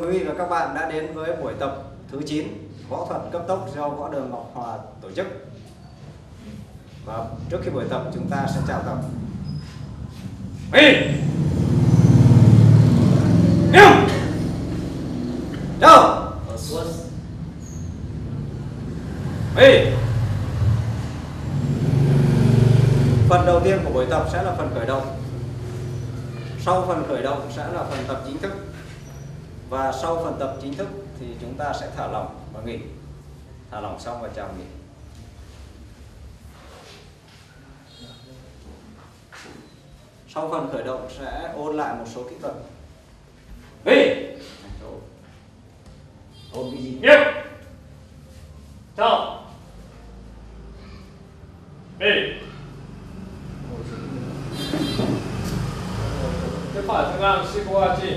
ơn quý vị và các bạn đã đến với buổi tập thứ 9 võ thuật cấp tốc do Võ Đường Ngọc Hòa tổ chức. Và trước khi buổi tập chúng ta sẽ chào tập. Ê! Yêu! Đâu! Ê! Phần đầu tiên của buổi tập sẽ là phần khởi động. Sau phần khởi động sẽ là phần tập chính thức. Và sau phần tập chính thức thì chúng ta sẽ thả lỏng và nghỉ. Thả lỏng xong và chào nghỉ. Sau phần khởi động sẽ ôn lại một số kỹ thuật. Ê! Ôn cái gì? Nhé! Chào! Ê! Cái phải thằng làm Shiko Achi.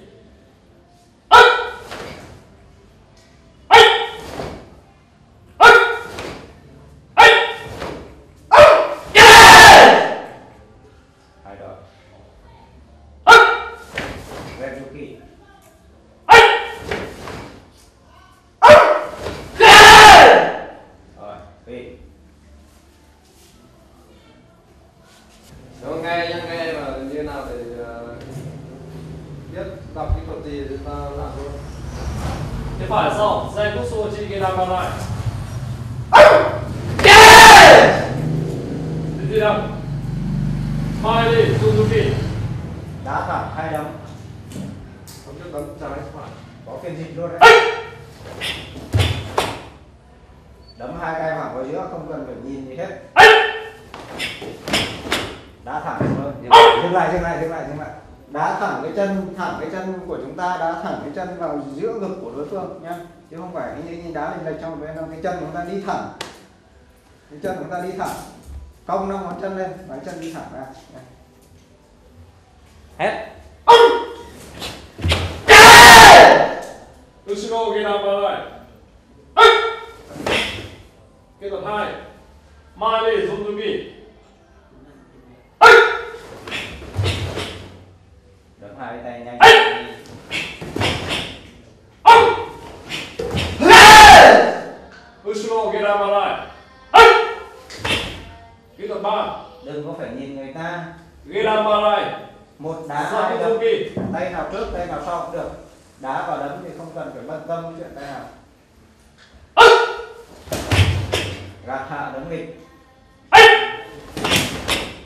mawase ni. Chứ không phải cái đá mình lệch trong bên đâu, cái chân chúng ta đi thẳng, cái chân chúng ta đi thẳng, cong năm ngón chân lên, cái chân đi thẳng ra, hết. Ushiro ghi nam vào lại. Kỹ thuật 2, Mali Zunzuki. Đấm hai tay nhanh. Ushiro ghi ra vào lại. Kỹ thuật 3. Đừng có phải nhìn người ta. Ghi ra vào lại. Một đá hai đấm. Tay nào trước, tay nào sau cũng được. Đá vào đấm thì không cần phải bận tâm chuyện tay nào. Gạt hạ đấm nghịch.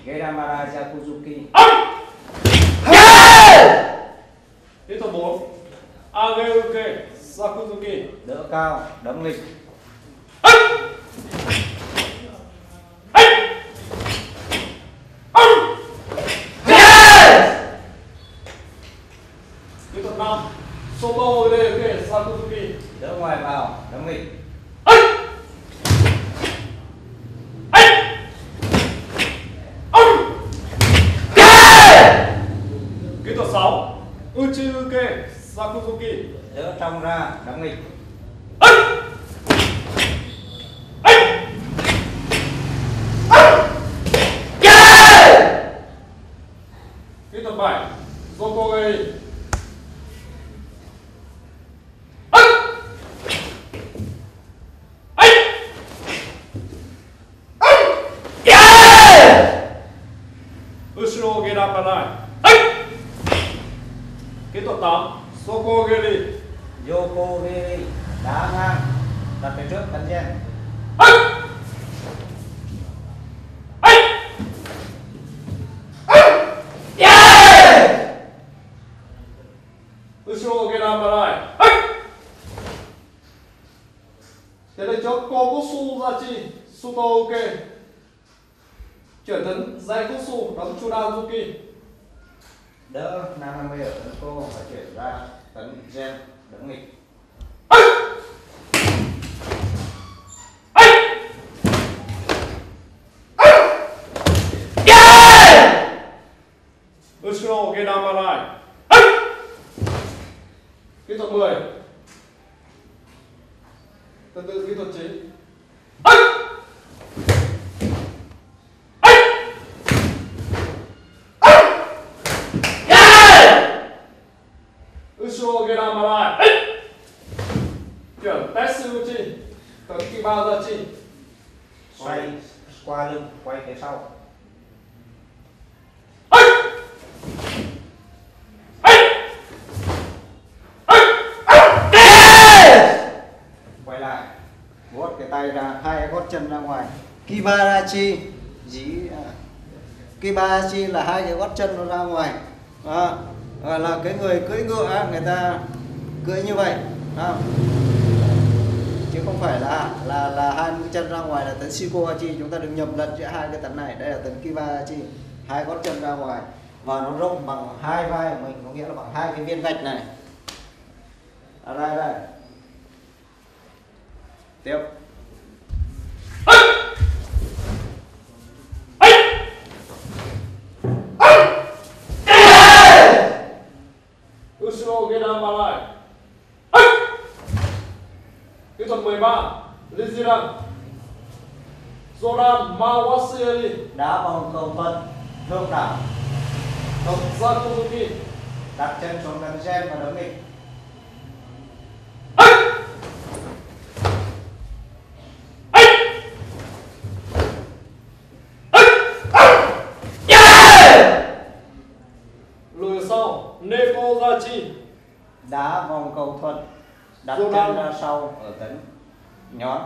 Gedamara Yakuzuki. Kỹ thuật 4. Ageuke Sakuzuki. Đỡ cao, đấm nghịch. Kỹ thuật 5. Soto Deke Sakuzuki. Đỡ ngoài vào, đấm nghịch. Kỹ thuật 6. Uchiuke Sakuzuki. Đỡ trong ra, đấm nghịch. Shiro Gedamarai. Kỹ thuật 10. Từ từ kỹ thuật 9. Shiro Gedamarai. Chuyển Tetsuchi tới Kiba-dachi. Xoay qua lưng, quay phía sau. Quay lại, gót cái tay ra, hai gót chân ra ngoài. Kibarachi, dí. Kibarachi là hai cái gót chân nó ra ngoài. Đó. Và là cái người cưỡi ngựa, người ta cưỡi như vậy. Đó. Chứ không phải là hai mũi chân ra ngoài là tấn Shiko Achi, chúng ta đừng nhầm lẫn giữa hai cái tấn này. Đây là tấn Kibarachi, hai gót chân ra ngoài và nó rộng bằng hai vai của mình, có nghĩa là bằng hai cái viên gạch này. À, đây đây. Tiếp. Usuro Gedamarai. Kỹ thuật 13, Liziran. Jodan mawase ni, đá bằng cầu vân, thương đảo. Đập ra Kumite, đặt chân xuống đằng gen và đấm địch. Lùi sau, Nekonachi, đá vòng cầu thuật, đặt chân ra sau ở tấn nhón.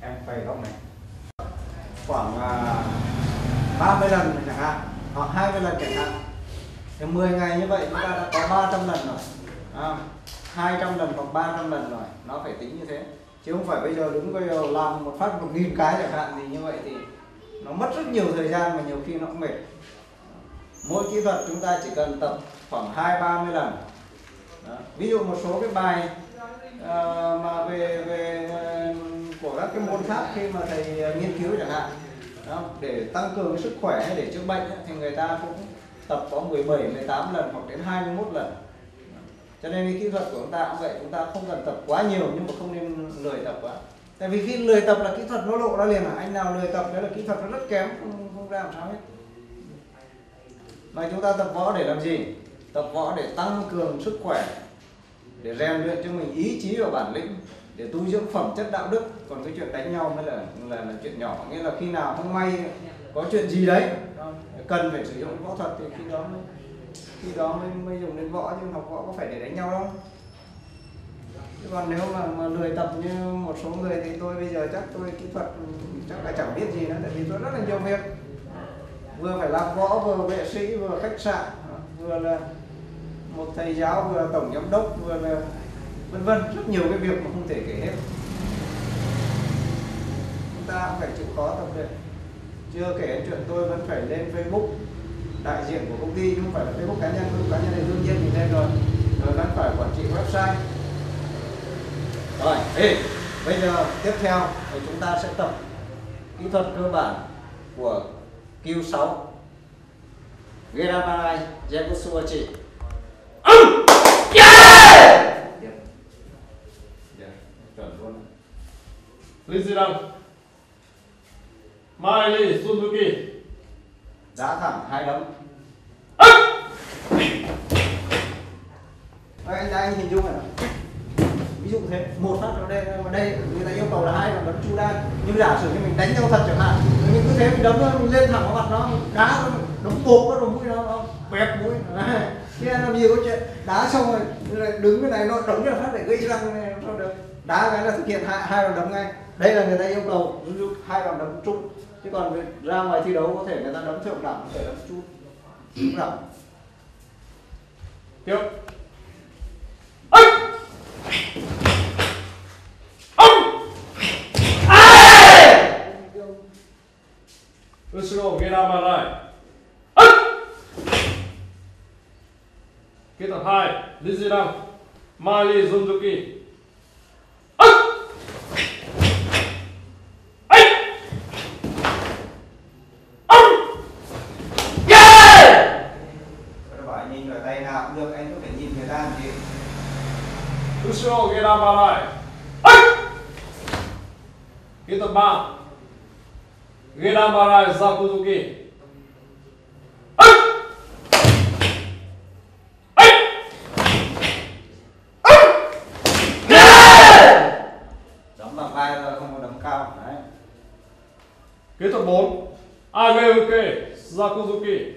Em quay góc này khoảng 30 lần chẳng hạn, hoặc 20 lần chẳng hạn. Thì 10 ngày như vậy chúng ta đã có 300 lần rồi, 200 lần hoặc 300 lần rồi. Nó phải tính như thế, chứ không phải bây giờ đúng bây giờ làm một phát 1000 cái chẳng hạn. Thì như vậy thì nó mất rất nhiều thời gian và nhiều khi nó cũng mệt. Mỗi kỹ thuật chúng ta chỉ cần tập khoảng 2-30 lần. Đó. Ví dụ một số cái bài mà về của các cái môn khác khi mà thầy nghiên cứu chẳng hạn, đó, để tăng cường sức khỏe hay để chữa bệnh ấy, thì người ta cũng tập có 17, 18 lần hoặc đến 21 lần. Cho nên cái kỹ thuật của chúng ta cũng vậy, chúng ta không cần tập quá nhiều nhưng mà không nên lười tập quá. Tại vì khi lười tập là kỹ thuật nó lộ ra liền. Anh nào lười tập đấy là kỹ thuật nó rất kém, không ra làm sao hết. Mà chúng ta tập võ để làm gì? Tập võ để tăng cường sức khỏe, để rèn luyện cho mình ý chí và bản lĩnh, để tu dưỡng phẩm chất đạo đức. Còn cái chuyện đánh nhau mới là chuyện nhỏ. Nghĩa là khi nào không may có chuyện gì đấy cần phải sử dụng võ thuật thì khi đó mới dùng đến võ, nhưng học võ có phải để đánh nhau đâu. Chứ còn nếu mà lười tập như một số người thì tôi bây giờ chắc tôi kỹ thuật chắc là chẳng biết gì nữa, tại vì tôi rất là nhiều việc, vừa phải làm võ, vừa vệ sĩ, vừa khách sạn, vừa là một thầy giáo, vừa là tổng giám đốc, vừa là vân vân, rất nhiều cái việc mà không thể kể hết. Chúng ta cũng phải chịu khó tập luyện. Chưa kể đến chuyện tôi vẫn phải lên Facebook đại diện của công ty, không phải là Facebook cá nhân. Facebook cá nhân này đương nhiên mình lên rồi, rồi vẫn phải quản trị website. Rồi, bây giờ tiếp theo thì chúng ta sẽ tập kỹ thuật cơ bản của Kyu 6 Gedamarai Yakusuachi. Liziran Miley Suzuki, đá thẳng hai đấm. Anh hình dung này, ví dụ thế, một phát ở đây, mà đây người ta yêu cầu là hai là đấm chu đa, nhưng giả sử như mình đánh nhau thật chẳng hạn, nhưng cứ thế mình đấm thôi, mình lên thẳng vào mặt nó, đá đấm bột nó, đấm mũi nó bẹp mũi. Thế làm gì có chuyện đá xong rồi đứng cái này nó đấm ra phát để gây răng này không được. Đá cái là thực hiện hai đòn đấm ngay. Đây là người ta yêu cầu hai đòn đấm chung, chứ còn ra ngoài thi đấu có thể người ta đấm thượng đẳng, có thể đấm chung đẳng. Tiếp. cậu kia ra màn này. Kết tập 2, Liziram, Mali Zunzuki. Kusho ghê đam vào lại. Kết tập 3, ghê đam vào lại Zakuzuki. Đóng bằng vai rồi không có đấm cao. Đấy. Kết tập 4, Ageuke Zakuzuki.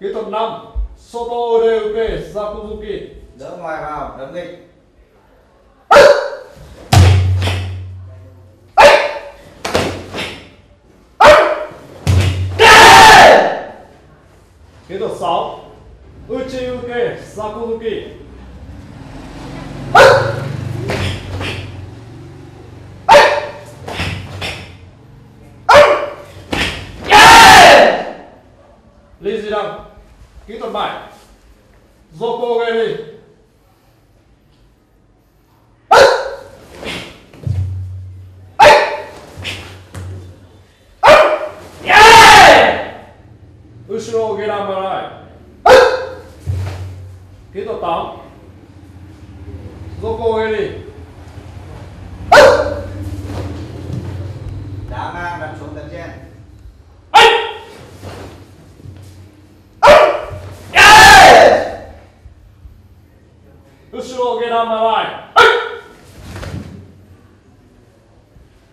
Kỹ thuật 5, Soto Reuke Zakuzuki. Đỡ ngoài vào, đấm nghịch. Kỹ thuật 6, Uchiuke Zakuzuki. Kỹ thuật 7, Joko Geri. Ushiro Gerambarai. Kỹ thuật 8, Joko Geri. Đá ngang đặt xuống tấn trên.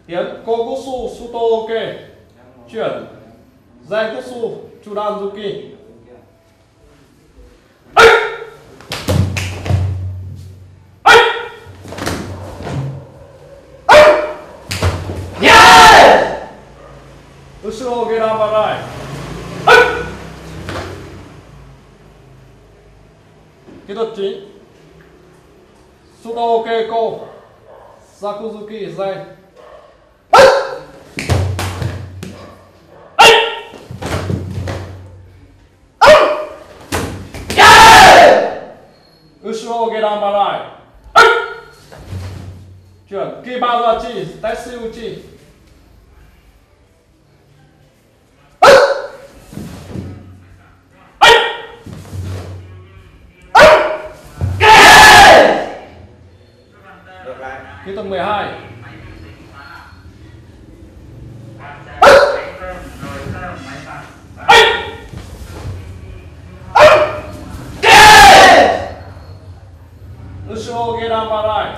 Tiến Kokusu Sutooke. Chuyển Zaikutsu Chudanzuki. Ushiro Gerabarai. Kỹ thuật 9, Sutooke Ko Sakuzuki Zai. Ushiro Gerambarai. Chuyển Kibarachi Tetsuchi. Kỹ thuật 12, Ushiro Gerambarai.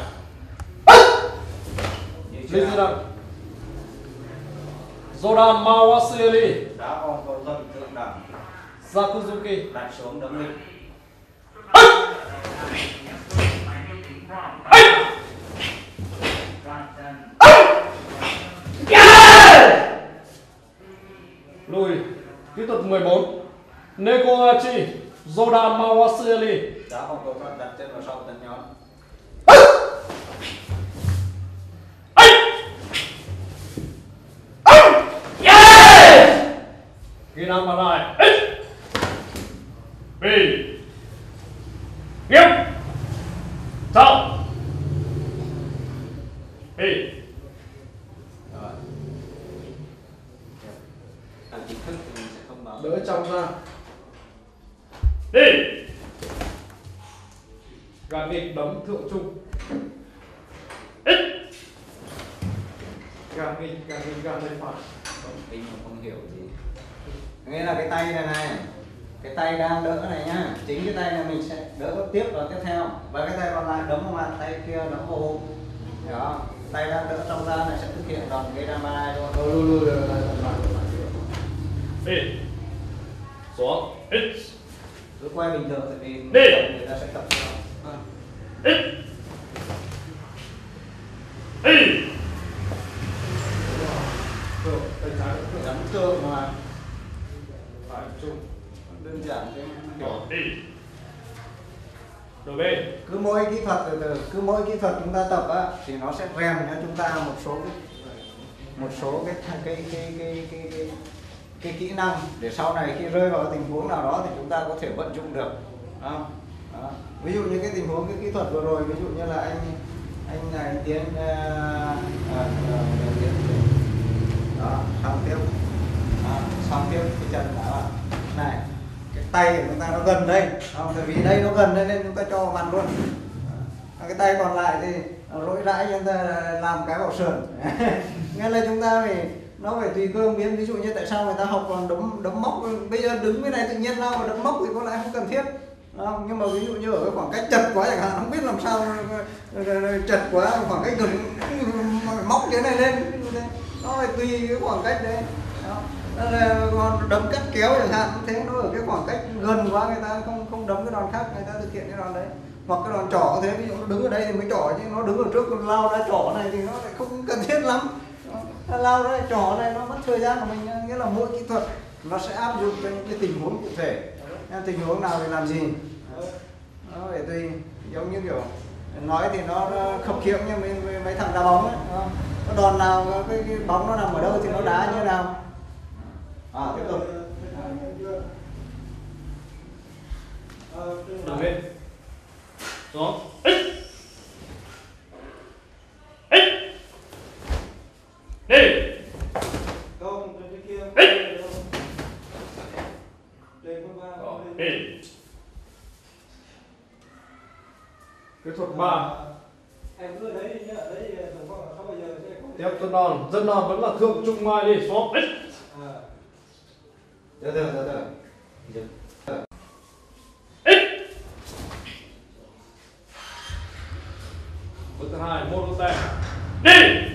Jodan mawase ni. Đá vòng cầu dân thượng đẳng. Zakuzuki. Đặt xuống đấm nghịch. Lùi. Kỹ thuật 14, Nekonachi Jodan mawase ni. Đá vòng cầu dân đặt trên vào sau tấn nhón. Ghi nam vào lại. B. Nghiêm. Sau. B. Rồi. Làm chính thức thì mình sẽ không bảo. Đỡ trong ra. Đi. Gạt nghịch đấm thượng trung. X. Gạt nghịch phải. Mình không hiểu gì. Nghĩa là cái tay này, cái tay đang đỡ này nhá, chính cái tay này mình sẽ đỡ tiếp vào tiếp theo, và cái tay còn lại đấm vào mặt, tay kia đấm vào bụng. Đó, tay đang đỡ trong ra này sẽ thực hiện đòn cái Gerambarai luôn. Đôi lùi lùi lùi. Đi. Xuống. X. Cứ quay bình thường tại vì người ta sẽ tập nó. X. Đi. Rồi, tay trái cũng phải nắm tương mà. Đơn giản thế. Đi. Rồi B. Cứ mỗi kỹ thuật chúng ta tập á thì nó sẽ rèn cho chúng ta một số cái kỹ năng để sau này khi rơi vào tình huống nào đó thì chúng ta có thể vận dụng được. Đó. Đó. Ví dụ như cái tình huống cái kỹ thuật vừa rồi, ví dụ như là anh Tiến đó, xong tiếp cái chân đó này, cái tay của chúng ta nó gần đây không, tại vì đây nó gần đây nên chúng ta cho vào luôn, cái tay còn lại thì rỗi rãi chúng ta làm cái vào sườn. Nghĩa là chúng ta phải nó phải tùy cơ ứng biến. Ví dụ như tại sao người ta học còn đấm móc, bây giờ đứng bên này tự nhiên lao và đấm móc thì có lẽ không cần thiết. Không, nhưng mà ví dụ như ở cái khoảng cách chật quá chẳng hạn, không biết làm sao chật quá, khoảng cách gần móc cái này lên, nó phải tùy cái khoảng cách đấy. Đó là còn đấm cắt kéo chẳng hạn, thế nó ở cái khoảng cách gần quá người ta không đấm cái đòn khác, người ta thực hiện cái đòn đấy. Hoặc cái đòn trỏ thế, ví dụ nó đứng ở đây thì mới trỏ, nhưng nó đứng ở trước còn lao ra trỏ này thì nó lại không cần thiết lắm. Nó lao ra trỏ này nó mất thời gian của mình. Nghĩa là mỗi kỹ thuật nó sẽ áp dụng cho những cái tình huống cụ thể. Tình huống nào thì làm gì nó phải tùy, giống như kiểu nói thì nó khập khiễng như mấy thằng đá bóng ấy, nó đòn nào cái bóng nó nằm ở đâu thì nó đá như nào. Tiếp tục đầu bên xuống cái thuật 3. Em cứ đấy nhá, đấy tổng cộng là 6 bây giờ sẽ không. Tiếp dân đòn vẫn là thượng trung mai đi, số x. Được. Bước thứ 2, môn đô tè. Đi.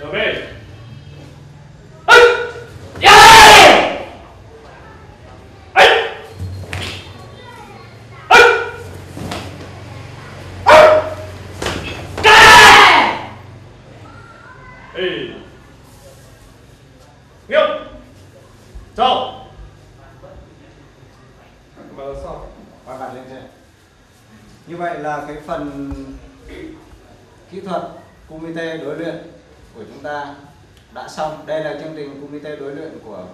trở về. Là cái phần kỹ thuật Kumite đối luyện của chúng ta đã xong. Đây là chương trình Kumite đối luyện của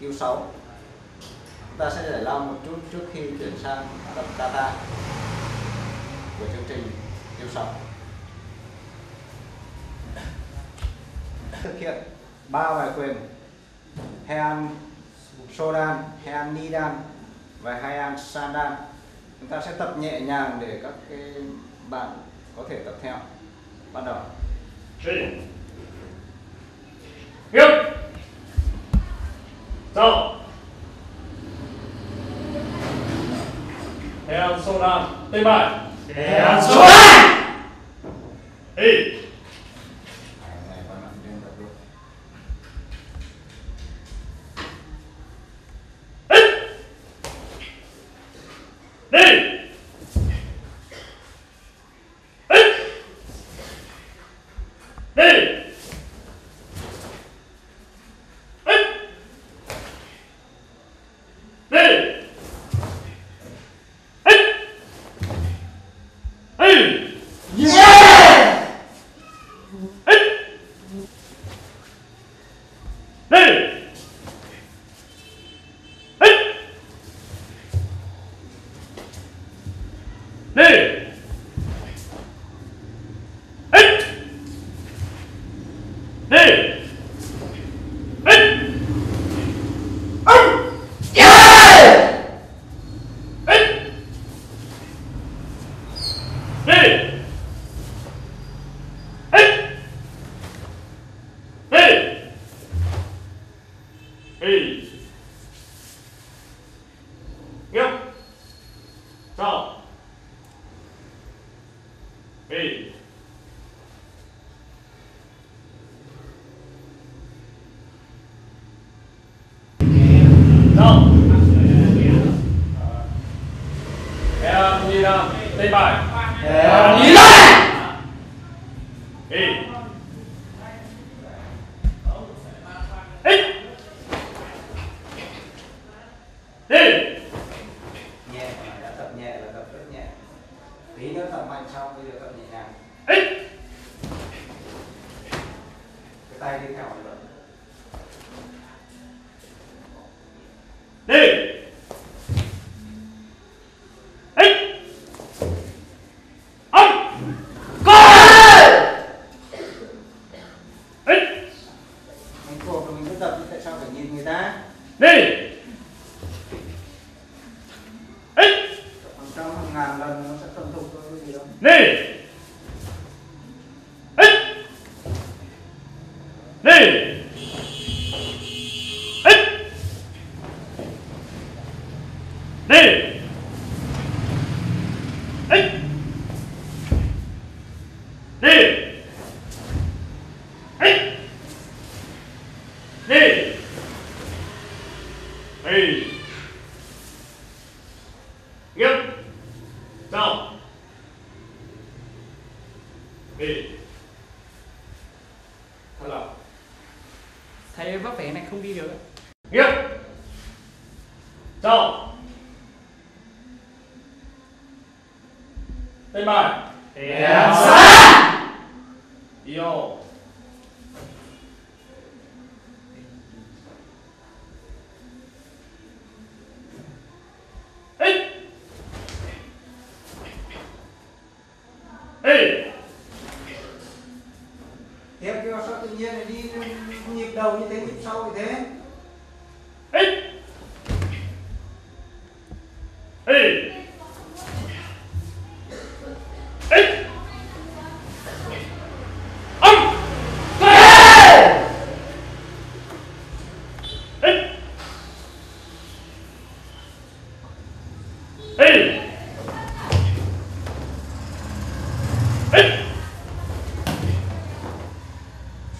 Kyu 6. Chúng ta sẽ giải lao một chút trước khi chuyển sang tập Kata của chương trình Kyu 6. Thực hiện 3 bài quyền Heian Shodan, Heian Nidan và Heian Sandan. Chúng ta sẽ tập nhẹ nhàng để các cái bạn có thể tập theo. Bắt đầu. Nghiêm. Chào. Heian Shodan, tên bài. Heian Shodan. Ê.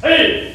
Heian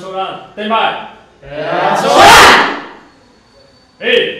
Shodan, tên bài Heian Shodan. Hey.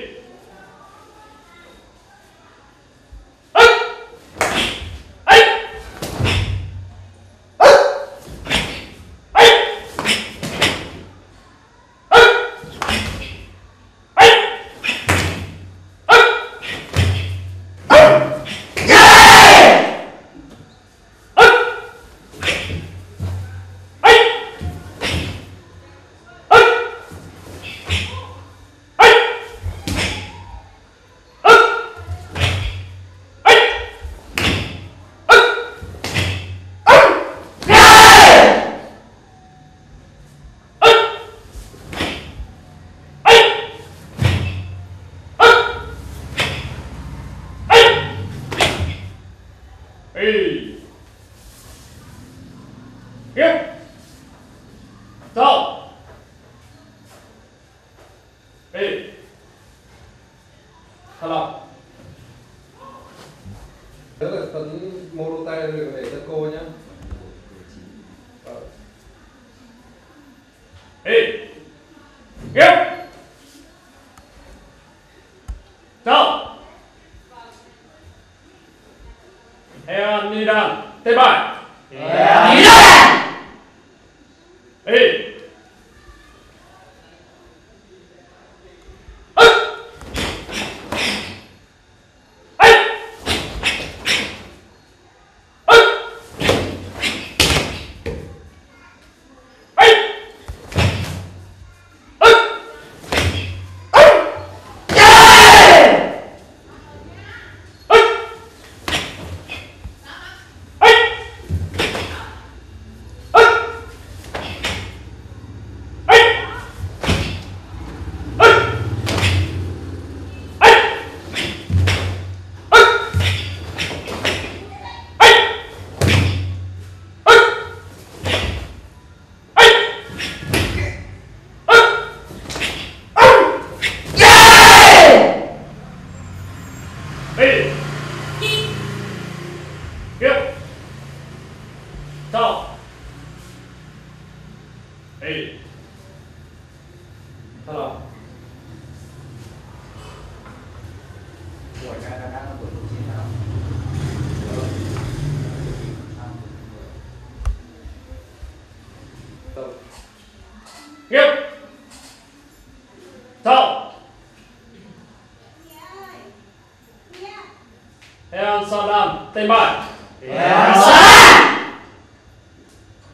Tên bài Heian Sandan.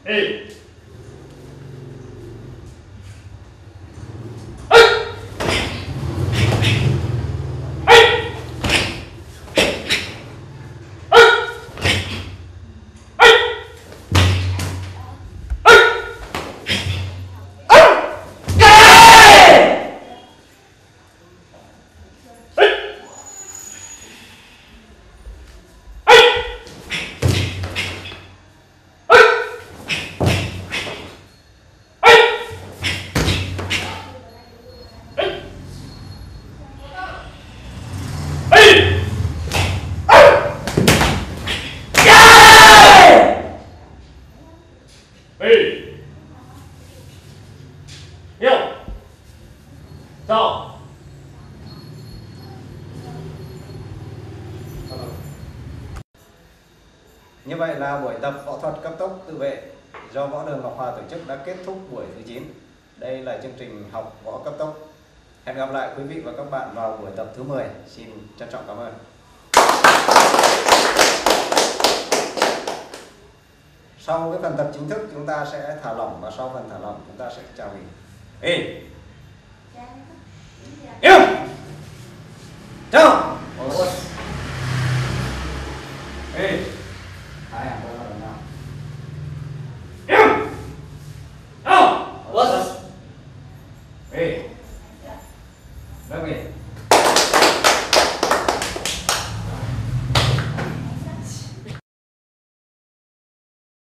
Hey. Go. Như vậy là buổi tập võ thuật cấp tốc tự vệ do Võ Đường Ngọc Hòa tổ chức đã kết thúc buổi thứ 9. Đây là chương trình học võ cấp tốc. Hẹn gặp lại quý vị và các bạn vào buổi tập thứ 10. Xin trân trọng cảm ơn. Sau cái phần tập chính thức chúng ta sẽ thả lỏng, và sau phần thả lỏng chúng ta sẽ chào mình. Ê! Yêu! Chào! Ê! What? Hey. Let me.